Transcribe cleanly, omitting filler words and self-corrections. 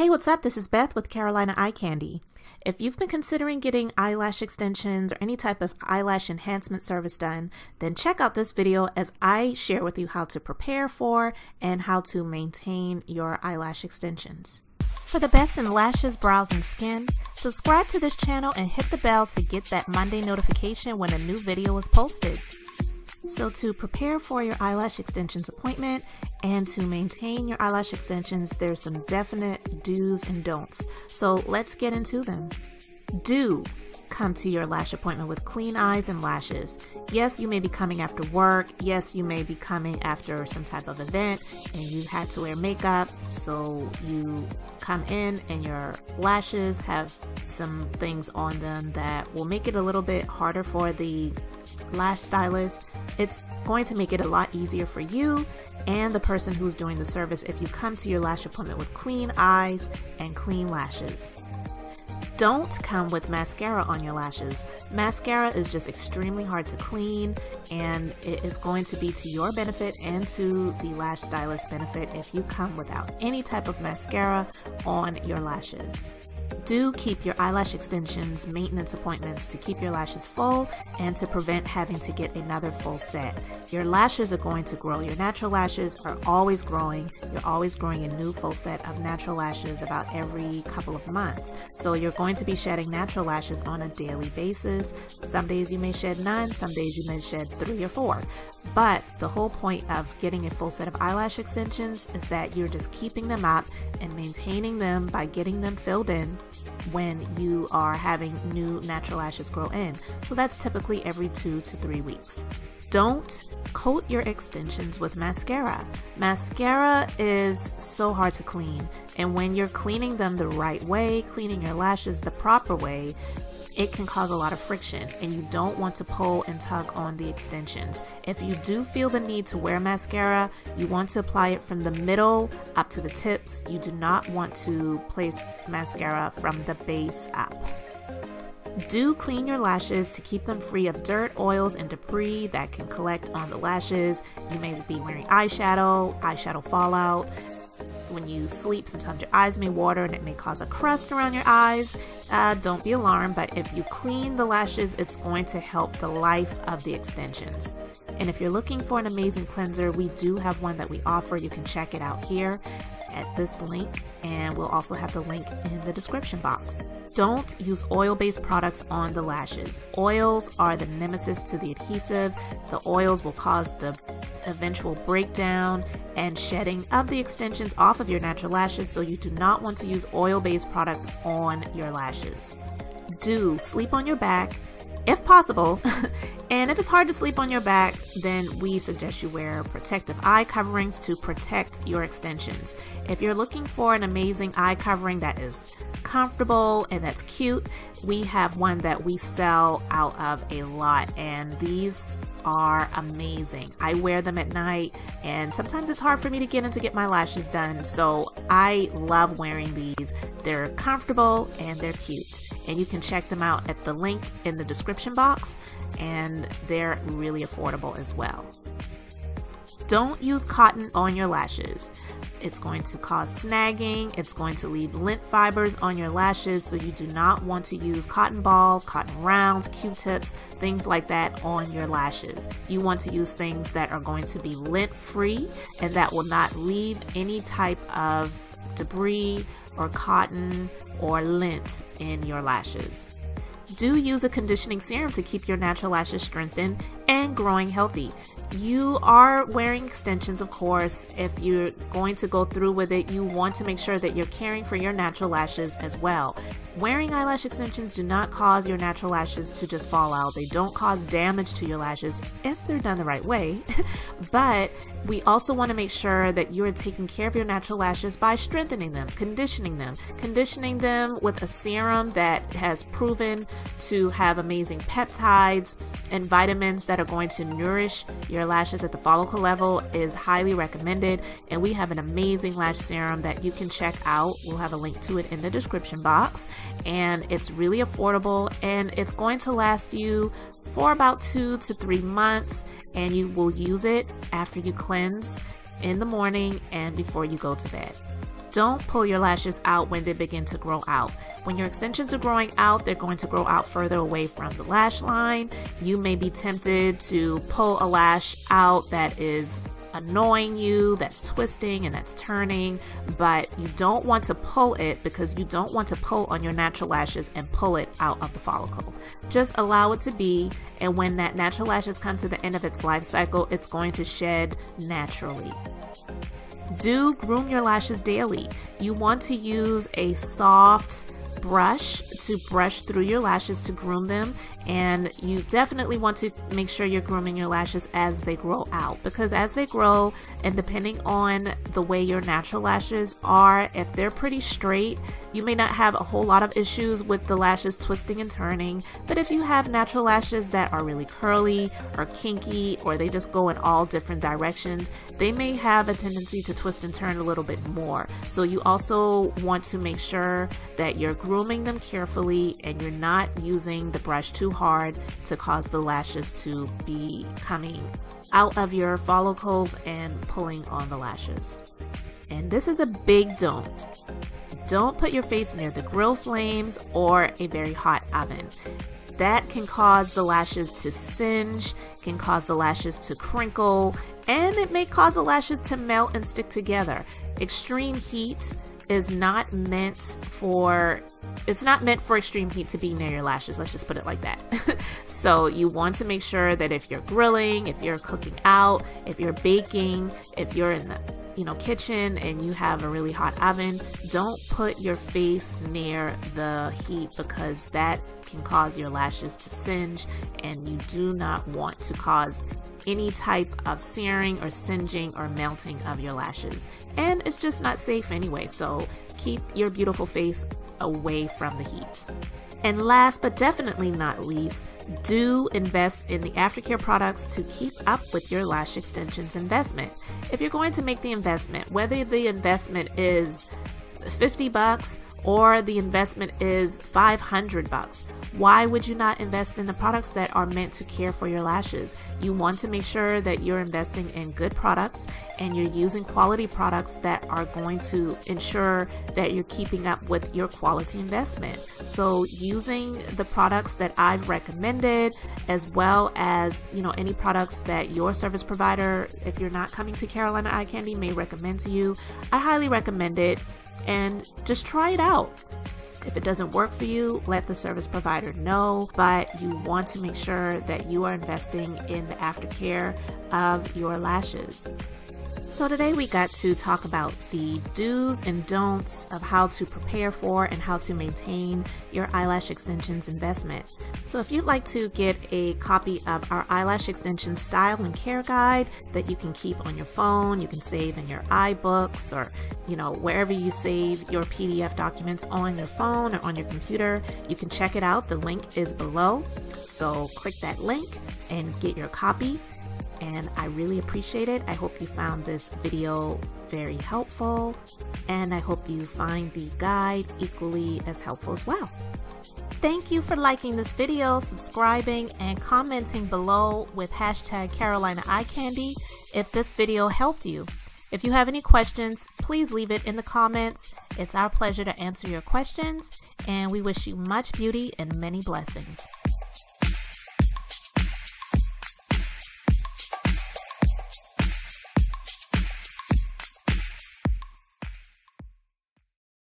Hey, what's up? This is Beth with Carolina Eye Candy. If you've been considering getting eyelash extensions or any type of eyelash enhancement service done, then check out this video as I share with you how to prepare for and how to maintain your eyelash extensions. For the best in lashes, brows, and skin, subscribe to this channel and hit the bell to get that Monday notification when a new video is posted. So to prepare for your eyelash extensions appointment and to maintain your eyelash extensions, there's some definite do's and don'ts. So let's get into them. Do come to your lash appointment with clean eyes and lashes. Yes, you may be coming after work. Yes, you may be coming after some type of event and you had to wear makeup. So you come in and your lashes have some things on them that will make it a little bit harder for the lash stylist. It's going to make it a lot easier for you and the person who's doing the service if you come to your lash appointment with clean eyes and clean lashes. Don't come with mascara on your lashes. Mascara is just extremely hard to clean, and it is going to be to your benefit and to the lash stylist's benefit if you come without any type of mascara on your lashes. Do keep your eyelash extensions maintenance appointments to keep your lashes full and to prevent having to get another full set. Your lashes are going to grow. Your natural lashes are always growing. You're always growing a new full set of natural lashes about every couple of months. So you're going to be shedding natural lashes on a daily basis. Some days you may shed none, some days you may shed 3 or 4. But the whole point of getting a full set of eyelash extensions is that you're just keeping them up and maintaining them by getting them filled in when you are having new natural lashes grow in. So that's typically every 2 to 3 weeks. Don't coat your extensions with mascara. Mascara is so hard to clean, and when you're cleaning them the right way, cleaning your lashes the proper way, it can cause a lot of friction, and you don't want to pull and tug on the extensions. If you do feel the need to wear mascara, you want to apply it from the middle up to the tips. You do not want to place mascara from the base up. Do clean your lashes to keep them free of dirt, oils, and debris that can collect on the lashes. You may be wearing eyeshadow fallout. When you sleep, sometimes your eyes may water and it may cause a crust around your eyes. Don't be alarmed, but if you clean the lashes, it's going to help the life of the extensions. And if you're looking for an amazing cleanser, we do have one that we offer. You can check it out here at this link, and we'll also have the link in the description box. Don't use oil-based products on the lashes. Oils are the nemesis to the adhesive. The oils will cause the eventual breakdown and shedding of the extensions off of your natural lashes, so you do not want to use oil-based products on your lashes. Do sleep on your back if possible. And if it's hard to sleep on your back, then we suggest you wear protective eye coverings to protect your extensions. If you're looking for an amazing eye covering that is comfortable and that's cute, we have one that we sell out of a lot, and these are amazing. I wear them at night, and sometimes it's hard for me to get in to get my lashes done, so I love wearing these. They're comfortable and they're cute, and you can check them out at the link in the description box, and they're really affordable as well. Don't use cotton on your lashes. It's going to cause snagging. It's going to leave lint fibers on your lashes, so you do not want to use cotton balls, cotton rounds, Q-tips, things like that on your lashes. You want to use things that are going to be lint-free and that will not leave any type of debris or cotton or lint in your lashes. Do use a conditioning serum to keep your natural lashes strengthened and growing healthy. You are wearing extensions, of course. If you're going to go through with it, you want to make sure that you're caring for your natural lashes as well. Wearing eyelash extensions do not cause your natural lashes to just fall out. They don't cause damage to your lashes if they're done the right way. But we also want to make sure that you're taking care of your natural lashes by strengthening them, conditioning them with a serum that has proven to have amazing peptides and vitamins that are going to nourish your lashes at the follicle level is highly recommended. And we have an amazing lash serum that you can check out. We'll have a link to it in the description box. And it's really affordable, and it's going to last you for about 2 to 3 months, and you will use it after you cleanse in the morning and before you go to bed. Don't pull your lashes out when they begin to grow out. When your extensions are growing out, they're going to grow out further away from the lash line. You may be tempted to pull a lash out that is annoying you, that's twisting and that's turning, but you don't want to pull it because you don't want to pull on your natural lashes and pull it out of the follicle. Just allow it to be, and when that natural lashes come to the end of its life cycle, it's going to shed naturally. Do groom your lashes daily. You want to use a soft brush to brush through your lashes to groom them, and you definitely want to make sure you're grooming your lashes as they grow out, because as they grow, and depending on the way your natural lashes are, if they're pretty straight, you may not have a whole lot of issues with the lashes twisting and turning. But if you have natural lashes that are really curly or kinky, or they just go in all different directions, they may have a tendency to twist and turn a little bit more. So you also want to make sure that you're grooming them carefully and you're not using the brush too hard to cause the lashes to be coming out of your follicles and pulling on the lashes. And this is a big don't. Don't put your face near the grill flames or a very hot oven. That can cause the lashes to singe, can cause the lashes to crinkle, and it may cause the lashes to melt and stick together. Extreme heat is not meant for, it's not meant for extreme heat to be near your lashes, let's just put it like that. So you want to make sure that if you're grilling, if you're cooking out, if you're baking, if you're in the kitchen and you have a really hot oven, don't put your face near the heat, because that can cause your lashes to singe, and you do not want to cause any type of searing or singeing or melting of your lashes. And it's just not safe anyway, so keep your beautiful face away from the heat. And last but definitely not least, do invest in the aftercare products to keep up with your lash extensions investment. If you're going to make the investment, whether the investment is $50 or the investment is $500, why would you not invest in the products that are meant to care for your lashes? You want to make sure that you're investing in good products and you're using quality products that are going to ensure that you're keeping up with your quality investment. So using the products that I've recommended, as well as any products that your service provider, if you're not coming to Carolina Eye Candy, may recommend to you, I highly recommend it, and just try it out. If it doesn't work for you, let the service provider know, but you want to make sure that you are investing in the aftercare of your lashes. So today we got to talk about the do's and don'ts of how to prepare for and how to maintain your eyelash extensions investment. So if you'd like to get a copy of our eyelash extension style and care guide that you can keep on your phone, you can save in your iBooks, or wherever you save your PDF documents on your phone or on your computer, you can check it out. The link is below. So click that link and get your copy. And I really appreciate it. I hope you found this video very helpful, and I hope you find the guide equally as helpful as well. Thank you for liking this video, subscribing, and commenting below with hashtag Carolina Eye Candy if this video helped you. If you have any questions, please leave it in the comments. It's our pleasure to answer your questions, and we wish you much beauty and many blessings.